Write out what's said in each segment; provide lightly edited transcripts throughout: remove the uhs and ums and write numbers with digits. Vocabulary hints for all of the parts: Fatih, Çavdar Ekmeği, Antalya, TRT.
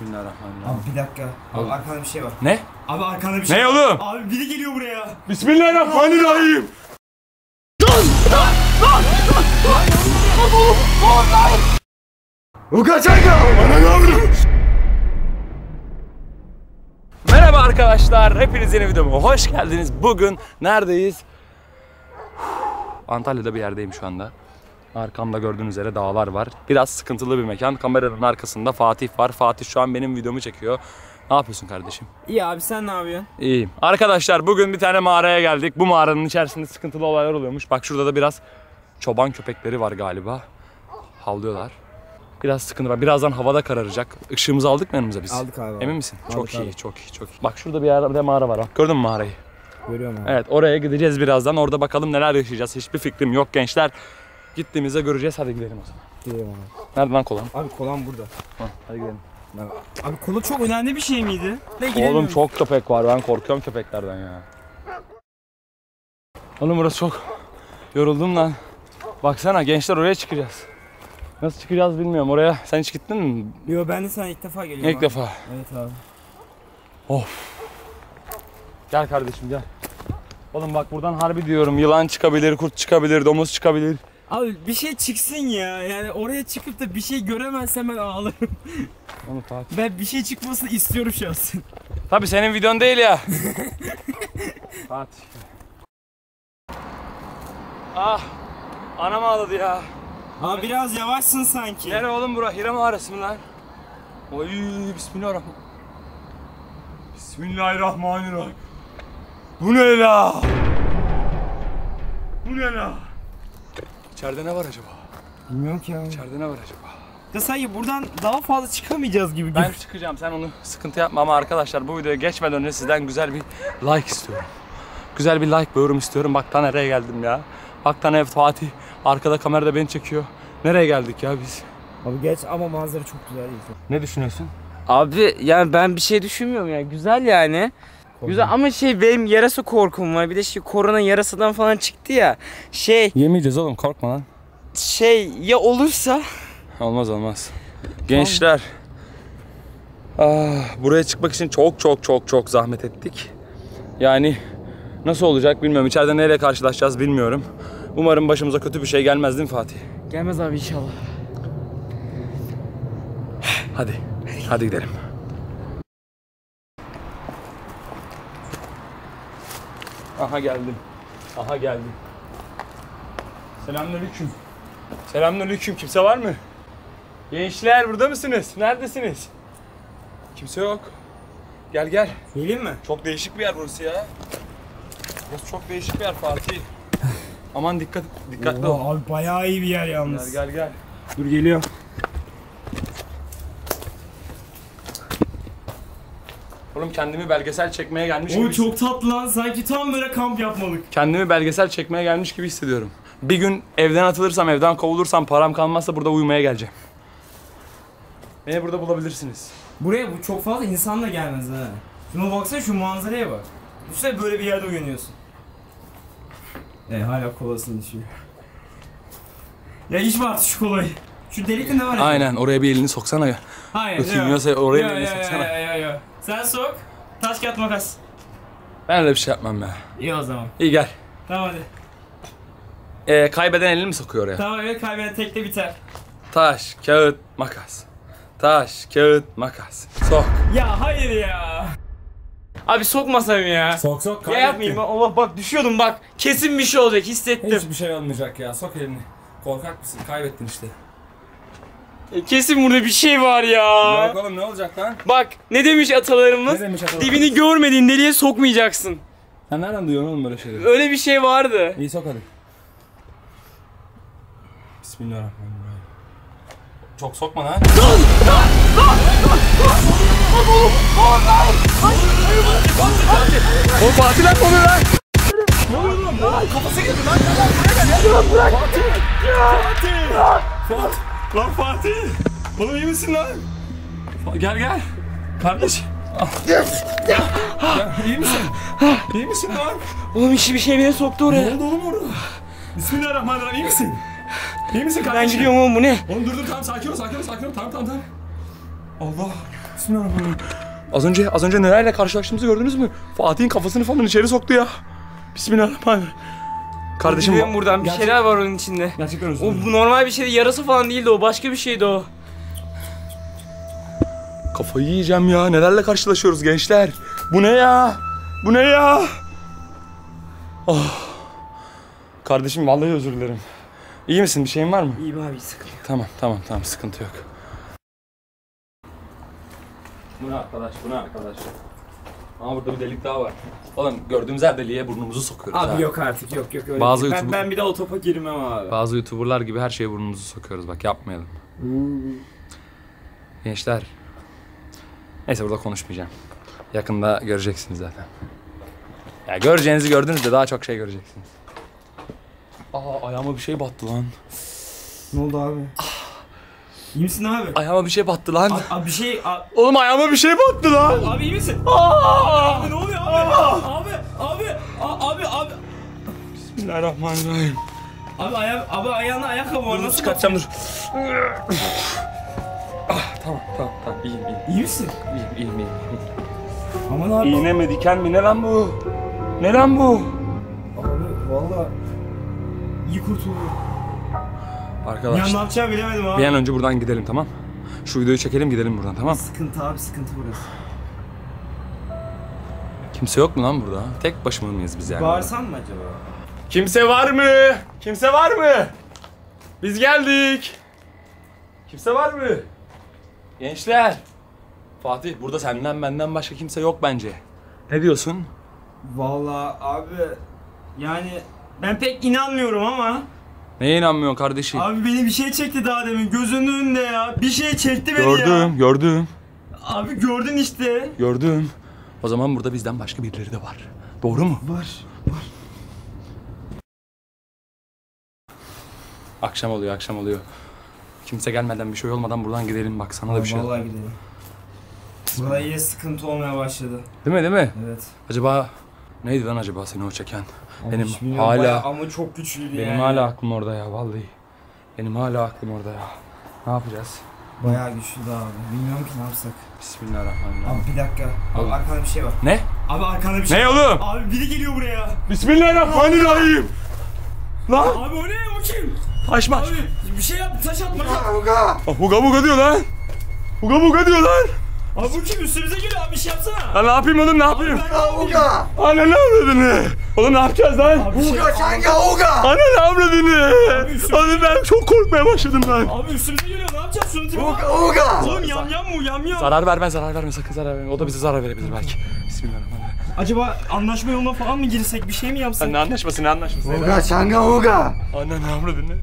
Bismillahirrahmanirrahim. Abi bir dakika. Abi arkanda bir şey var. Ne? Abi arkanda bir şey var. Ne oğlum? Abi biri geliyor buraya. Bismillahirrahmanirrahim. Merhaba arkadaşlar, hepiniz yeni videoma hoş geldiniz. Bugün neredeyiz? Antalya'da bir yerdeyim şu anda. Arkamda gördüğünüz üzere dağlar var. Biraz sıkıntılı bir mekan. Kameranın arkasında Fatih var. Fatih şu an benim videomu çekiyor. Ne yapıyorsun kardeşim? İyi abi, sen ne yapıyorsun? İyiyim. Arkadaşlar bugün bir tane mağaraya geldik. Bu mağaranın içerisinde sıkıntılı olaylar oluyormuş. Bak şurada da biraz çoban köpekleri var galiba. Havlıyorlar. Biraz sıkıntı var. Birazdan havada kararacak. Işığımızı aldık mı yanımıza biz? Aldık abi. Emin misin? Aldık, çok iyi, abi. Çok iyi, çok iyi. Bak şurada bir yerde mağara var. Gördün mü mağarayı? Görüyorum abi. Evet, oraya gideceğiz birazdan. Orada bakalım neler yaşayacağız. Hiçbir fikrim yok gençler. Gittiğimizde göreceğiz. Hadi gidelim o zaman. Gidelim abi. Nerede lan kolan? Abi kolan burada. Ha, hadi gidelim. Nerede? Abi kola çok önemli bir şey miydi? Ne, oğlum çok köpek var. Ben korkuyorum köpeklerden ya. Oğlum burası çok... Yoruldum lan. Baksana gençler, oraya çıkacağız. Nasıl çıkacağız bilmiyorum oraya. Sen hiç gittin mi? Yo, ben de sana ilk defa geliyorum. İlk abi. Defa. Evet abi. Of. Gel kardeşim gel. Oğlum bak buradan harbi diyorum. Yılan çıkabilir, kurt çıkabilir, domuz çıkabilir. Abi bir şey çıksın ya, yani oraya çıkıp da bir şey göremezsem ben ağlarım. Onu takip. Ben bir şey çıkmasını istiyorum şahsen. Tabii senin videon değil ya. Fatih. Ah, anam ağladı ya. Abi biraz yavaşsın sanki. Nere oğlum bura? Hira mağarası mı lan? Oy, bismillahirrahmanirrahim. Bismillahirrahmanirrahim. Bu ne la? Bu ne la? İçeride ne var acaba? Bilmiyorum ki abi. İçeride ne var acaba? Ya sanki buradan daha fazla çıkamayacağız gibi. Ben çıkacağım, sen onu sıkıntı yapma ama arkadaşlar bu videoya geçmeden önce sizden güzel bir like istiyorum. Güzel bir like, yorum istiyorum. Bak ta nereye geldim ya. Bak ta nereye, Fatih arkada kamerada beni çekiyor. Nereye geldik ya biz? Abi geç ama manzara çok güzel değil. Ne düşünüyorsun? Abi yani ben bir şey düşünmüyorum ya. Güzel yani. Güzel ama şey, benim yarasa korkum var. Bir de şey, korona yarasadan falan çıktı ya. Şey. Yemeyeceğiz oğlum, korkma lan. Şey ya olursa? Olmaz olmaz. Gençler. Ah, buraya çıkmak için çok zahmet ettik. Yani nasıl olacak bilmiyorum. İçeride neyle karşılaşacağız bilmiyorum. Umarım başımıza kötü bir şey gelmez, değil mi Fatih? Gelmez abi inşallah. Hadi. Hadi gidelim. Aha geldim. Aha geldim. Selamünaleyküm. Selamünaleyküm. Kimse var mı? Gençler burada mısınız? Neredesiniz? Kimse yok. Gel gel. Geleyim mi? Çok değişik bir yer burası ya. Burası çok değişik bir yer Fatih. Aman dikkatli ol. Abi bayağı iyi bir yer yalnız. Gel gel gel. Dur geliyor. Oğlum kendimi belgesel çekmeye gelmiş gibi hissediyorum. Oğlum çok tatlı lan, sanki tam böyle kamp yapmalık. Kendimi belgesel çekmeye gelmiş gibi hissediyorum. Bir gün evden atılırsam, evden kovulursam, param kalmazsa burada uyumaya geleceğim. Beni burada bulabilirsiniz. Buraya bu çok fazla insan da gelmez ha. Şuna baksana, şu manzaraya bak. Düşünsene böyle bir yerde uyanıyorsun. Hala kolasını düşüyor. Ya içme artık şu kolayı. Şu delikte ne var ya? Aynen, oraya bir elini soksana ya. Hayır. Ötülmüyorsa oraya bir elini soksana. Ya. Sen sok, taş kağıt makas. Ben öyle bir şey yapmam ya. İyi o zaman. İyi gel. Tamam hadi. Kaybeden elini mi sokuyor oraya? Tamam evet, kaybeden tekte biter. Taş, kağıt, makas. Taş, kağıt, makas. Sok. Ya hayır ya. Abi sokmasam ya. Sok kaybettim. Ya yapmayayım ben. Allah bak düşüyordum bak. Kesin bir şey olacak, hissettim. Hiçbir şey olmayacak ya, sok elini. Korkak mısın? Kaybettin işte. Kesin burada bir şey var ya. Yok oğlum, ne olacak lan? Bak ne demiş atalarımız? Dibini görmediğin deliğe sokmayacaksın. Sen nereden duyuyorsun oğlum böyle şeyleri? Öyle bir şey vardı. İyi sok hadi. Bismillahirrahmanirrahim. Çok sokma lan. O Fatih lan konuyor lan. Ne oluyor oğlum? Kafası girdi lan. Bırak. Fatih. Lan Fatih! Oğlum iyi misin lan? Gel gel! Kardeş! Gel, iyi misin? İyi misin lan? Oğlum işi bir şey bile soktu oraya. Ne oldu oğlum orada? Bismillahirrahmanirrahim, iyi misin? İyi misin kardeşim? Ben gidiyorum oğlum, bu ne? Oğlum dur tamam, sakin ol. Tamam. Allah! Bismillahirrahmanirrahim. Az önce nelerle karşılaştığımızı gördünüz mü? Fatih'in kafasını falan içeri soktu ya. Bismillahirrahmanirrahim. Kardeşim biliyorum buradan bir şeyler var onun içinde. Gerçekten özür dilerim. O bu normal bir şeydi. Yarası falan değildi o. Başka bir şeydi o. Kafayı yiyeceğim ya. Nelerle karşılaşıyoruz gençler? Bu ne ya? Bu ne ya? Oh. Kardeşim vallahi özür dilerim. İyi misin? Bir şeyin var mı? İyiyim abi, sıkıntı yok. Tamam, sıkıntı yok. Bu ne arkadaş? Ama burada bir delik daha var. Oğlum gördüğümüz her deliğe burnumuzu sokuyoruz. Abi ha. Yok artık, yok öyle. Bazı YouTuber... ben bir daha o topa girmem abi. Bazı YouTuber'lar gibi her şeye burnumuzu sokuyoruz, bak yapmayalım. Gençler. Neyse burada konuşmayacağım. Yakında göreceksiniz zaten. Ya göreceğinizi gördünüz de daha çok şey göreceksiniz. Aa ayağıma bir şey battı lan. Ne oldu abi? İyi misin abi? Ayağıma bir şey battı lan. Abi bir şey... Oğlum ayağıma bir şey battı lan. Abi iyi misin? Abi ne oluyor abi? Abi. Bismillahirrahmanirrahim. Abi ayağına ayakkabı var. Nasıl kaçacağım dur. Tamam. İyiyim. İyi misin? İyiyim. Aman abi. İğne mi diken mi? Ne lan bu? Abi valla... İyi kurtuldum. Arkadaşlar. Ya ne yapacağımı bilemedim abi. Bir an önce buradan gidelim, tamam? Şu videoyu çekelim, gidelim buradan, tamam? Sıkıntı burası. Kimse yok mu lan burada? Tek başıma mıyız biz yani? Bağırsan mı acaba? Kimse var mı? Biz geldik. Kimse var mı? Gençler. Fatih, burada senden benden başka kimse yok bence. Ne diyorsun? Vallahi abi yani ben pek inanmıyorum ama. Neye inanmıyorsun kardeşim? Abi beni bir şey çekti daha demin gözünün önünde ya. Bir şey çekti beni ya. Gördüm. Abi gördün işte. Gördüm. O zaman burada bizden başka birileri de var. Doğru mu? Var. Akşam oluyor. Kimse gelmeden bir şey olmadan buradan gidelim bak sana abi, da bir şey. Vallahi gidelim. Burada yine sıkıntı olmaya başladı. Değil mi? Evet. Acaba neydi lan acaba seni o çeken? Abi benim hala bayağı, ama çok güçlüydü yani. Benim hala aklım orada ya. Ne yapacağız? Bayağı güçlüydü abi. Bilmiyorum ki ne yapsak. Bismillahirrahmanirrahim. Abi bir dakika. Abi arkanda bir şey var. Ne? Abi arkanda bir şey. Ne oğlum? Abi biri geliyor buraya. Bismillahirrahmanirrahim. Lan. Abi o ne? O kim? Taş. Abi bir şey yap. Taş atma. Huga diyor lan. Huga diyor lan. Abi bu kim? Üstümüze geliyor abi, bir şey yapsana. Lan ne yapayım oğlum, ne yapayım? Uga! Anne ne avradını? Oğlum ne yapacağız lan? Uga kanka uga! Anne ne avradını? Oğlum ben çok korkmaya başladım lan. Abi üstümüze geliyor, ne yapacağız? Sürüntü uga! Oğlum yam yam. Zarar verme sakın, zarar verme. O da bize zarar verebilir belki. Bismillahirrahmanirrahim. Acaba anlaşma yoluna falan mı girsek, bir şey mi yapsak? Ne anlaşması? Uga kanka uga! Anne ne avradını?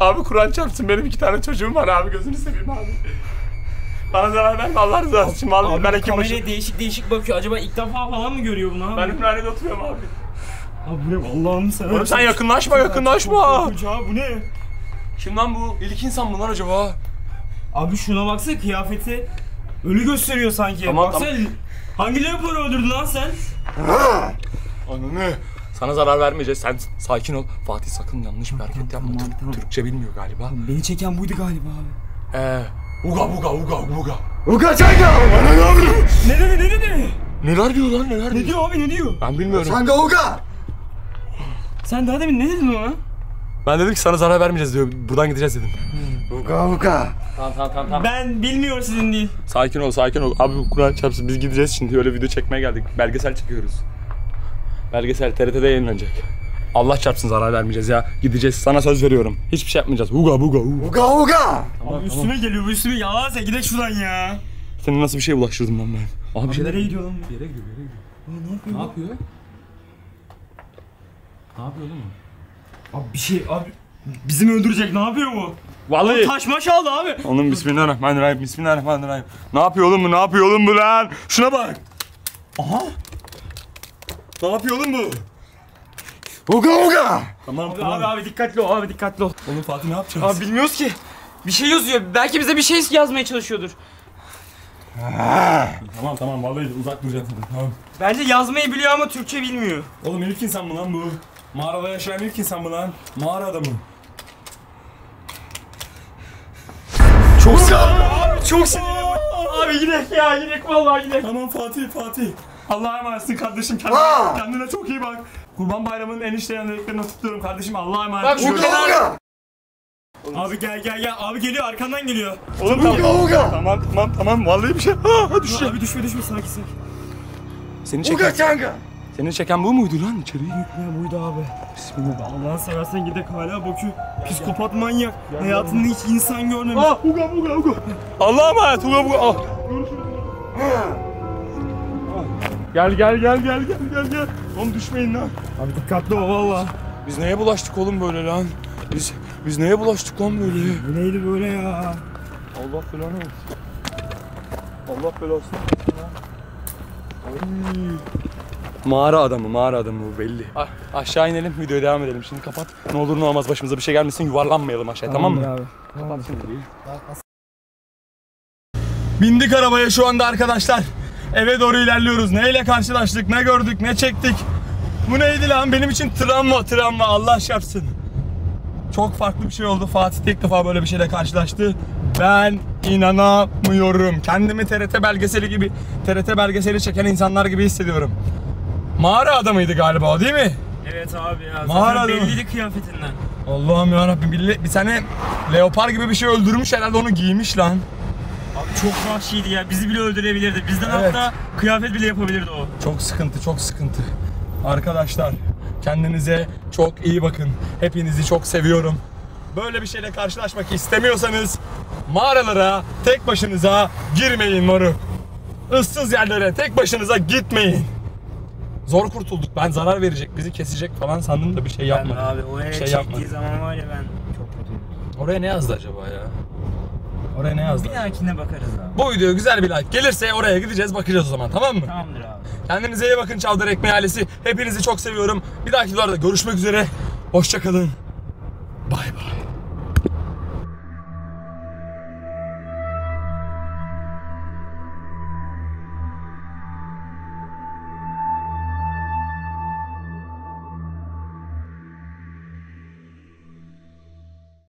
Abi Kur'an çarpsın, benim 2 tane çocuğum var abi, gözünü seveyim abi. Bana zarar verme, Allah razı olsun. Vallahi ben kameraya değişik bakıyor. Acaba ilk defa falan mı görüyor bunu abi? Ben Ümraniye'de oturuyorum abi. Abi Allah'ım sen. Oğlum sen yakınlaşma. Bu ne? Kim lan bu? İlk insan mı lan acaba? Abi şuna baksana, kıyafeti ölü gösteriyor sanki. Tamam. Hangi leoparı öldürdün lan sen? Ananı. Sana zarar vermeyeceğiz. Sen sakin ol. Fatih sakın yanlış bir hareket yapma. Tamam. Türkçe bilmiyor galiba. Tamam, beni çeken buydu galiba abi. Uga. Uga çanga! Ne? Neler diyor lan? Ne diyor abi, ne diyor? Ben bilmiyorum. Çanga uga! Sen daha demin ne dedin ona? Ben dedim ki sana zarar vermeyeceğiz diyor. Buradan gideceğiz dedim. Uga. Tamam. Ben bilmiyorum sizin değil. Sakin ol. Abi Kur'an çarpsın, biz gideceğiz şimdi. Öyle video çekmeye geldik. Belgesel çekiyoruz. Belgesel TRT'de yayınlanacak. Allah çarpsın zarar vermeyeceğiz ya. Gideceğiz, sana söz veriyorum. Hiçbir şey yapmayacağız. Uga. Tamam, üstüme geliyor bu, üstüme yalansa gidelim şuradan ya. Senin nasıl bir şeye bulaştırdım lan ben? Abi bir şeylere gidiyor lan. Bir yere gidiyor. Ne yapıyor? Ne yapıyor oğlum? Abi bizim öldürecek, ne yapıyor bu? Vallahi taş maş aldı abi. Onun bismillahirrahmanirrahim. Ne yapıyor oğlum bu lan? Şuna bak. Aha. Ne yapıyor oğlum bu? Uga! Tamam, abi dikkatli ol. Oğlum Fatih ne yapacağız? Abi bilmiyoruz ki. Bir şey yazıyor. Belki bize bir şey yazmaya çalışıyordur. Tamam vallahi uzak duracağım. Tamam. Bence yazmayı biliyor ama Türkçe bilmiyor. Oğlum ilk insan mı lan bu? Mağarada yaşayan ilk insan mı lan? Mağara adamı. Çok sinirli. Abi çok sinirli. Abi gidelim ya, gidelim vallahi gidelim. Tamam Fatih, Fatih. Allah'a emanetsin kardeşim, kendine çok iyi bak. Kurban Bayramı'nın enişte yanındaklarını tutuyorum kardeşim, Allah'a emanet. Bak şurada. Abi gel gel gel, abi geliyor arkandan geliyor. Oğlum tamam, tamam tamam tamam, vallahi bir şey. Ha düştü. Abi düşme düşme, sakin sakin. Seni çeken kanka. Seni çeken bu muydu lan içeriye? Ya buydu abi. Bismillah. Allah'ını seversen gidek, hala bakıyor. Psikopat manyak. Hayatında hiç insan görmemiş. Ah uga uga uga. Allah'a emanet uga uga. Ah. Görüşürüz. Gel gel gel gel gel gel gel. Oğlum düşmeyin lan. Abi dikkatli ol valla. Biz neye bulaştık oğlum böyle lan? Biz neye bulaştık lan böyle? Bu neydi böyle ya? Allah belanı olsun. Allah belasını versin. Mağara adamı bu belli. Aşağı inelim, videoya devam edelim. Şimdi kapat. Ne olur ne olmaz başımıza bir şey gelmesin, yuvarlanmayalım aşağıya, tamam mı? Abi. Kapat şimdi. Bindik arabaya şu anda arkadaşlar. Eve doğru ilerliyoruz. Neyle karşılaştık, ne gördük, ne çektik? Bu neydi lan? Benim için travma. Allah şapsın. Çok farklı bir şey oldu. Fatih ilk defa böyle bir şeyle karşılaştı. Ben inanamıyorum. Kendimi TRT belgeseli çeken insanlar gibi hissediyorum. Mağara adamıydı galiba o, değil mi? Evet abi ya. Mağara belliydi kıyafetinden. Allah'ım yarabbim. Bir tane leopar gibi bir şey öldürmüş herhalde, onu giymiş lan. Abi çok vahşiydi ya, bizi bile öldürebilirdi. Bizden evet. Hatta kıyafet bile yapabilirdi o. Çok sıkıntı, çok sıkıntı. Arkadaşlar kendinize çok iyi bakın. Hepinizi çok seviyorum. Böyle bir şeyle karşılaşmak istemiyorsanız mağaralara tek başınıza girmeyin moruk. Issız yerlere tek başınıza gitmeyin. Zor kurtulduk. Ben zarar verecek, bizi kesecek falan sandım da bir şey yapmadım. Abi oraya şey çektiği zaman var ya, ben çok kötüyüm. Oraya ne yazdı acaba ya? Oraya ne yazdı? Bir dahakine bakarız abi. Bu video güzel bir like gelirse oraya gideceğiz, bakacağız o zaman, tamam mı? Tamamdır abi. Kendinize iyi bakın Çavdar Ekmeği ailesi. Hepinizi çok seviyorum. Bir dahaki videoda görüşmek üzere. Hoşça kalın. Bay bay.